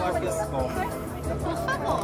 Por favor.